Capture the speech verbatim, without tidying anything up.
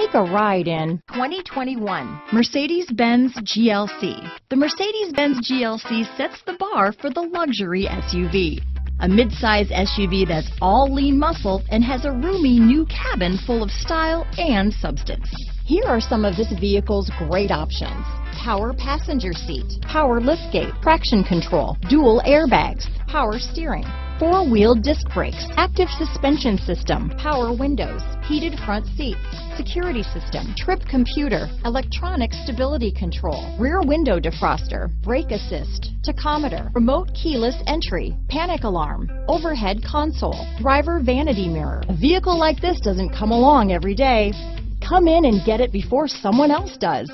Take a ride in twenty twenty-one Mercedes-Benz G L C. The Mercedes-Benz G L C sets the bar for the luxury S U V. A midsize S U V that's all lean muscle and has a roomy new cabin full of style and substance. Here are some of this vehicle's great options: power passenger seat, power liftgate, traction control, dual airbags, power steering, four-wheel disc brakes, active suspension system, power windows, heated front seats, security system, trip computer, electronic stability control, rear window defroster, brake assist, tachometer, remote keyless entry, panic alarm, overhead console, driver vanity mirror. A vehicle like this doesn't come along every day. Come in and get it before someone else does.